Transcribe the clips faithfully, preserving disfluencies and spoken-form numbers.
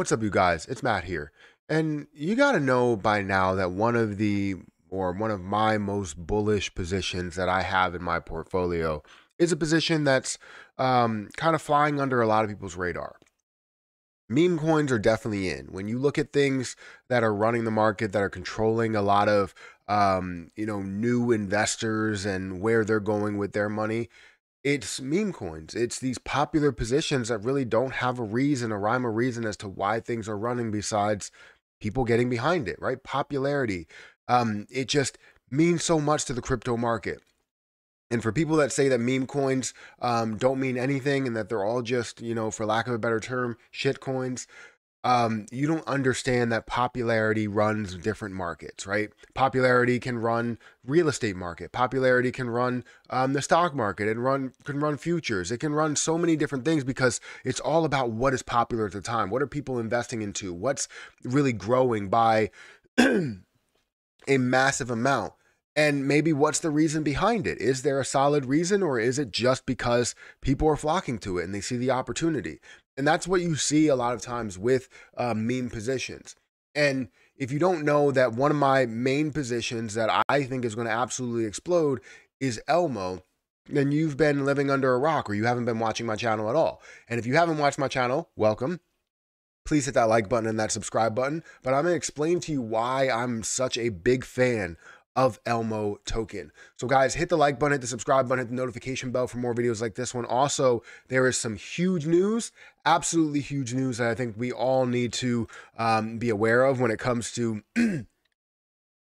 What's up, you guys? It's Matt here, and you got to know by now that one of the or one of my most bullish positions that I have in my portfolio is a position that's um, kind of flying under a lot of people's radar. Meme coins are definitely in. When you look at things that are running the market, that are controlling a lot of um, you know new investors and where they're going with their money, it's meme coins. It's these popular positions that really don't have a reason, a rhyme or reason as to why things are running besides people getting behind it, right? Popularity. Um, it just means so much to the crypto market. And for people that say that meme coins um, don't mean anything and that they're all just, you know, for lack of a better term, shit coins, um, you don't understand that popularity runs different markets, right? Popularity can run real estate market. Popularity can run um, the stock market and run can run futures. It can run so many different things because it's all about what is popular at the time. What are people investing into? What's really growing by a massive amount? And maybe what's the reason behind it? Is there a solid reason, or is it just because people are flocking to it and they see the opportunity? And that's what you see a lot of times with uh, meme positions. And if you don't know that one of my main positions that I think is going to absolutely explode is Elmo, then you've been living under a rock or you haven't been watching my channel at all. And if you haven't watched my channel, welcome. Please hit that like button and that subscribe button. But I'm going to explain to you why I'm such a big fan of Elmo token. So guys, hit the like button, hit the subscribe button, hit the notification bell for more videos like this one. Also, there is some huge news, absolutely huge news that I think we all need to um, be aware of when it comes to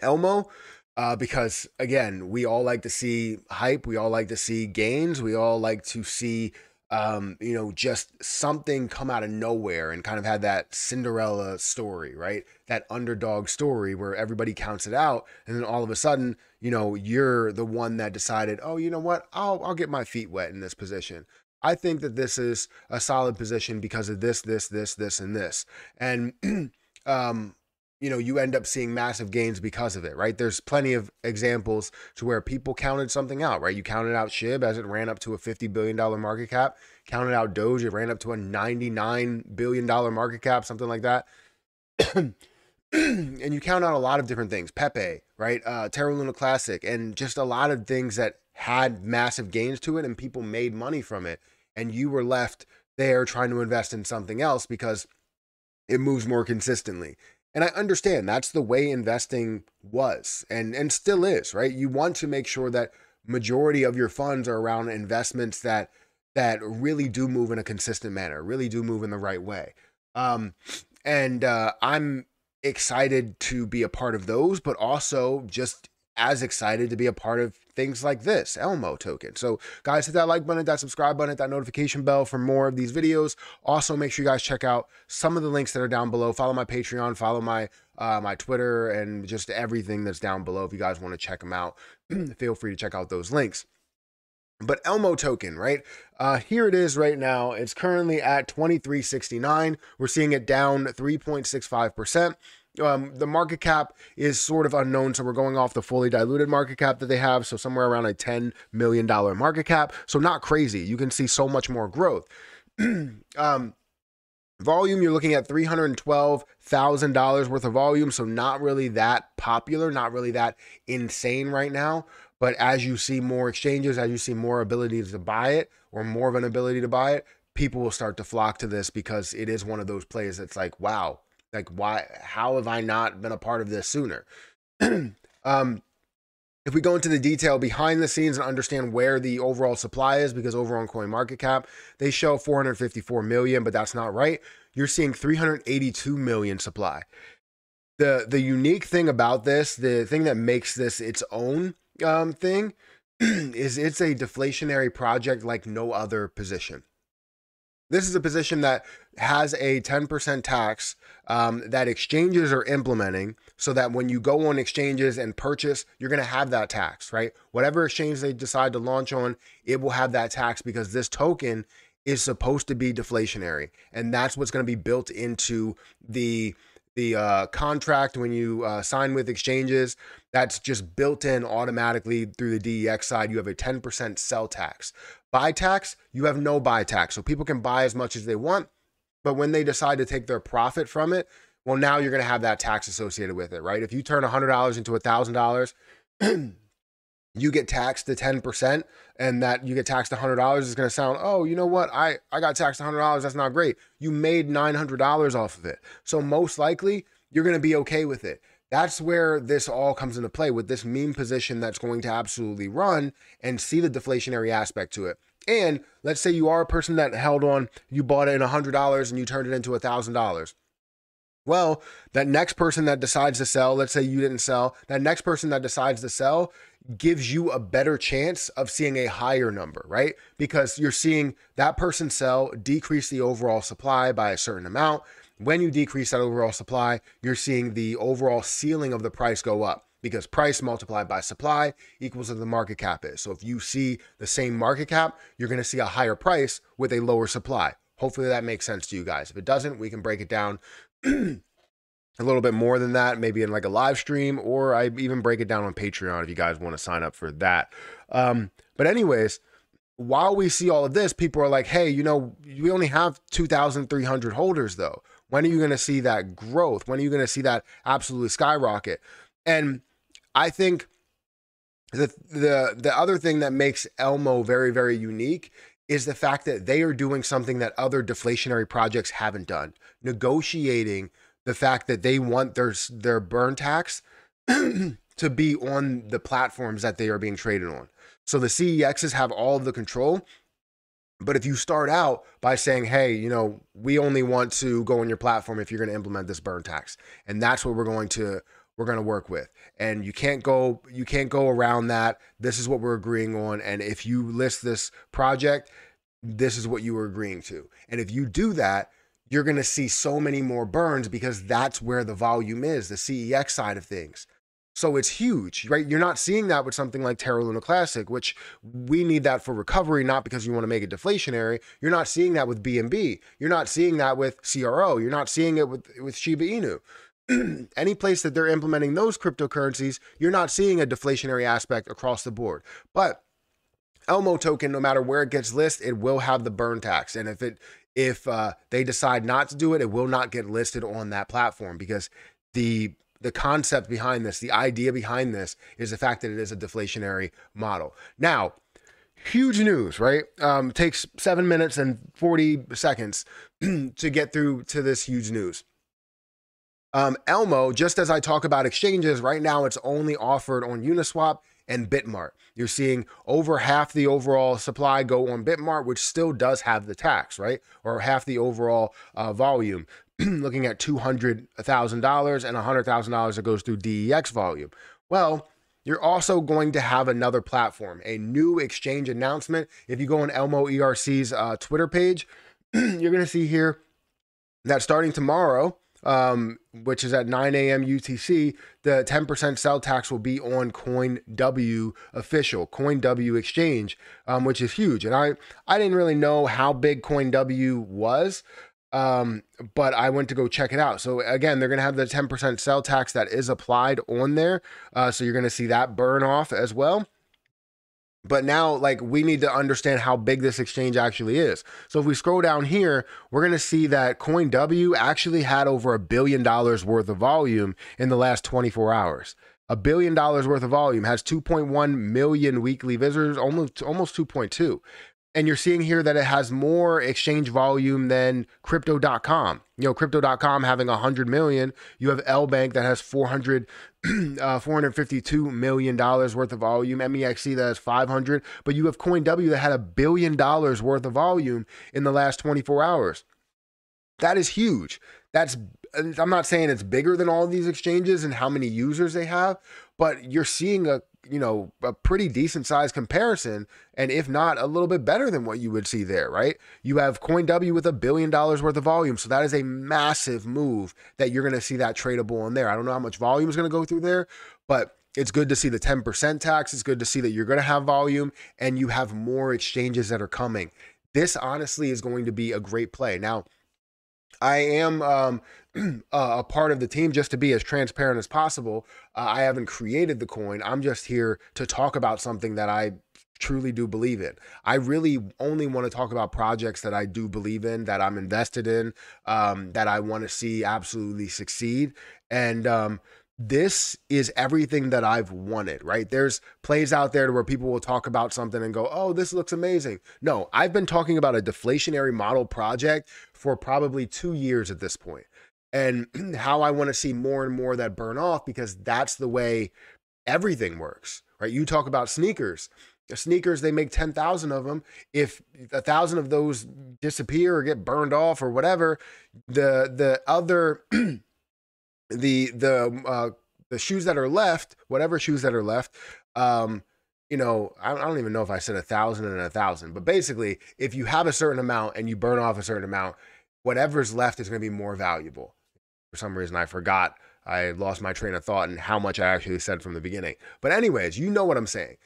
Elmo. Uh, because again, we all like to see hype. We all like to see gains. We all like to see Um, you know, just something come out of nowhere and kind of had that Cinderella story, right? That underdog story where everybody counts it out. And then all of a sudden, you know, you're the one that decided, oh, you know what, I'll, I'll get my feet wet in this position. I think that this is a solid position because of this, this, this, this, and this. And, um, you know, you end up seeing massive gains because of it, right? There's plenty of examples to where people counted something out, right? You counted out Shib as it ran up to a fifty billion dollar market cap, counted out Doge, it ran up to a ninety-nine billion dollar market cap, something like that. And you count out a lot of different things, Pepe, right? Uh, Terra Luna Classic, and just a lot of things that had massive gains to it and people made money from it. And you were left there trying to invest in something else because it moves more consistently. And I understand that's the way investing was and, and still is, right? You want to make sure that majority of your funds are around investments that that really do move in a consistent manner, really do move in the right way. Um, and uh, I'm excited to be a part of those, but also just as excited to be a part of things like this, Elmo token. So guys, hit that like button, hit that subscribe button, hit that notification bell for more of these videos. Also, make sure you guys check out some of the links that are down below. Follow my Patreon, follow my uh, my Twitter, and just everything that's down below. If you guys want to check them out, feel free to check out those links. But Elmo token, right? Uh, here it is right now. It's currently at twenty-three sixty-nine. We're seeing it down three point six five percent. Um, the market cap is sort of unknown, so we're going off the fully diluted market cap that they have, so somewhere around a ten million dollar market cap, so not crazy. You can see so much more growth. um, volume, you're looking at three hundred twelve thousand dollars worth of volume, so not really that popular, not really that insane right now, but as you see more exchanges, as you see more abilities to buy it, or more of an ability to buy it, people will start to flock to this because it is one of those plays that's like, wow, like, why, how have I not been a part of this sooner? um, if we go into the detail behind the scenes and understand where the overall supply is, because over on CoinMarketCap, they show four hundred fifty-four million, but that's not right. You're seeing three hundred eighty-two million supply. The, the unique thing about this, the thing that makes this its own um, thing is it's a deflationary project like no other position. This is a position that has a ten percent tax um, that exchanges are implementing so that when you go on exchanges and purchase, you're going to have that tax, right? Whatever exchange they decide to launch on, it will have that tax because this token is supposed to be deflationary. And that's what's going to be built into the, the uh, contract when you uh, sign with exchanges. That's just built in automatically through the D E X side. You have a ten percent sell tax. Buy tax, you have no buy tax. So people can buy as much as they want. But when they decide to take their profit from it, well, now you're going to have that tax associated with it, right? If you turn one hundred dollars into one thousand dollars, you get taxed to ten percent, and that you get taxed one hundred dollars is going to sound, oh, you know what? I, I got taxed one hundred dollars. That's not great. You made nine hundred dollars off of it. So most likely you're going to be okay with it. That's where this all comes into play with this meme position that's going to absolutely run and see the deflationary aspect to it. And let's say you are a person that held on, you bought in one hundred dollars and you turned it into one thousand dollars. Well, that next person that decides to sell, let's say you didn't sell, that next person that decides to sell gives you a better chance of seeing a higher number, right? Because you're seeing that person sell, decrease the overall supply by a certain amount. When you decrease that overall supply, you're seeing the overall ceiling of the price go up, because price multiplied by supply equals what the market cap is. So if you see the same market cap, you're going to see a higher price with a lower supply. Hopefully that makes sense to you guys. If it doesn't, we can break it down a little bit more than that, maybe in like a live stream, or I even break it down on Patreon if you guys want to sign up for that. Um, but anyways, while we see all of this, people are like, hey, you know, we only have two thousand three hundred holders though. When are you going to see that growth? When are you going to see that absolutely skyrocket? And I think the, the, the other thing that makes Elmo very, very unique is the fact that they are doing something that other deflationary projects haven't done, negotiating the fact that they want their, their burn tax to be on the platforms that they are being traded on. So the C E Xs have all of the control. But if you start out by saying, hey, you know, we only want to go on your platform if you're going to implement this burn tax, and that's what we're going to we're going to work with, and you can't go you can't go around that. This is what we're agreeing on, and if you list this project, this is what you were agreeing to. And if you do that, you're going to see so many more burns, because that's where the volume is, the C E X side of things. So it's huge, right? You're not seeing that with something like Terra Luna Classic, which we need that for recovery, not because you want to make it deflationary. You're not seeing that with B N B. You're not seeing that with C R O. You're not seeing it with, with Shiba Inu. Any place that they're implementing those cryptocurrencies, you're not seeing a deflationary aspect across the board. But Elmo token, no matter where it gets listed, it will have the burn tax. And if it if uh, they decide not to do it, it will not get listed on that platform, because the The concept behind this, the idea behind this, is the fact that it is a deflationary model. Now, huge news, right? Um, takes seven minutes and forty seconds to get through to this huge news. Um, Elmo, just as I talk about exchanges, right now it's only offered on Uniswap and BitMart. You're seeing over half the overall supply go on BitMart, which still does have the tax, right? Or half the overall uh, volume. Looking at two hundred thousand dollars and one hundred thousand dollars that goes through D E X volume. Well, you're also going to have another platform, a new exchange announcement. If you go on Elmo E R C's uh, Twitter page, you're going to see here that starting tomorrow, um, which is at nine A M U T C, the ten percent sell tax will be on CoinW official, CoinW exchange, um, which is huge. And I, I didn't really know how big CoinW was, um but I went to go check it out. So again, they're gonna have the ten percent sell tax that is applied on there, uh so you're gonna see that burn off as well. But now, like, we need to understand how big this exchange actually is. So if we scroll down here, we're gonna see that CoinW actually had over a billion dollars worth of volume in the last twenty-four hours. A billion dollars worth of volume, has two point one million weekly visitors, almost almost two point two. And you're seeing here that it has more exchange volume than Crypto dot com. You know, Crypto dot com having one hundred million. You have L Bank that has four hundred, uh, four hundred fifty-two million dollars worth of volume. M E X C that has five hundred. But you have CoinW that had a billion dollars worth of volume in the last twenty-four hours. That is huge. That's, I'm not saying it's bigger than all these exchanges and how many users they have, but you're seeing a you know, a pretty decent size comparison. And if not, a little bit better than what you would see there, right? You have CoinW with a billion dollars worth of volume. So that is a massive move that you're going to see that tradable on there. I don't know how much volume is going to go through there, but it's good to see the ten percent tax. It's good to see that you're going to have volume and you have more exchanges that are coming. This honestly is going to be a great play. Now, I am um, a part of the team just to be as transparent as possible. Uh, I haven't created the coin. I'm just here to talk about something that I truly do believe in. I really only want to talk about projects that I do believe in, that I'm invested in, um, that I want to see absolutely succeed. And um, this is everything that I've wanted, right? There's plays out there where people will talk about something and go, oh, this looks amazing. No, I've been talking about a deflationary model project for probably two years at this point, and how I want to see more and more that burn off, because that's the way everything works, right? You talk about sneakers. Sneakers, they make ten thousand of them. If a thousand of those disappear or get burned off or whatever, the the other the the uh the shoes that are left, whatever shoes that are left, um you know, I don't even know if I said a thousand and a thousand, but basically if you have a certain amount and you burn off a certain amount, whatever's left is going to be more valuable. For some reason I forgot, I lost my train of thought and how much I actually said from the beginning, but anyways, you know what I'm saying.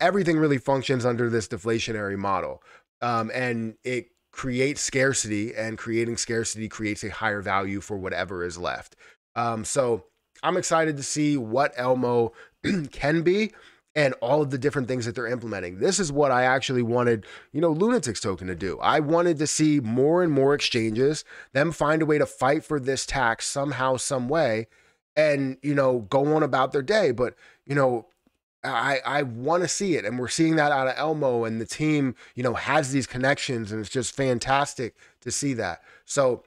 Everything really functions under this deflationary model, um, and it creates scarcity, and creating scarcity creates a higher value for whatever is left. Um, so I'm excited to see what Elmo can be and all of the different things that they're implementing. This is what I actually wanted, you know, Lunatics token to do. I wanted to see more and more exchanges, them find a way to fight for this tax somehow, some way, and, you know, go on about their day. But, you know, I, I want to see it, and we're seeing that out of Elmo, and the team, you know, has these connections, and it's just fantastic to see that. So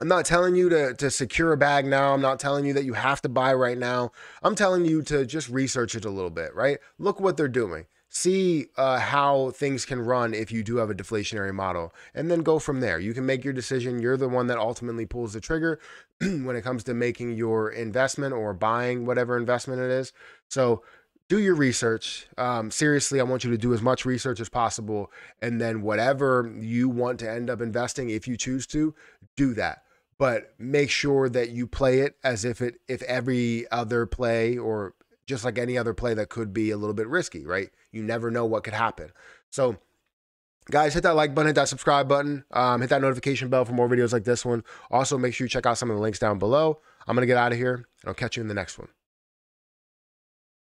I'm not telling you to, to secure a bag now. I'm not telling you that you have to buy right now. I'm telling you to just research it a little bit, right? Look what they're doing. See uh, how things can run if you do have a deflationary model, and then go from there. You can make your decision. You're the one that ultimately pulls the trigger when it comes to making your investment or buying whatever investment it is. So do your research. Um, seriously, I want you to do as much research as possible. And then whatever you want to end up investing, if you choose to, do that. But make sure that you play it as if it, if every other play, or just like any other play that could be a little bit risky, right? You never know what could happen. So guys, hit that like button, hit that subscribe button, um, hit that notification bell for more videos like this one. Also, make sure you check out some of the links down below. I'm going to get out of here, and I'll catch you in the next one.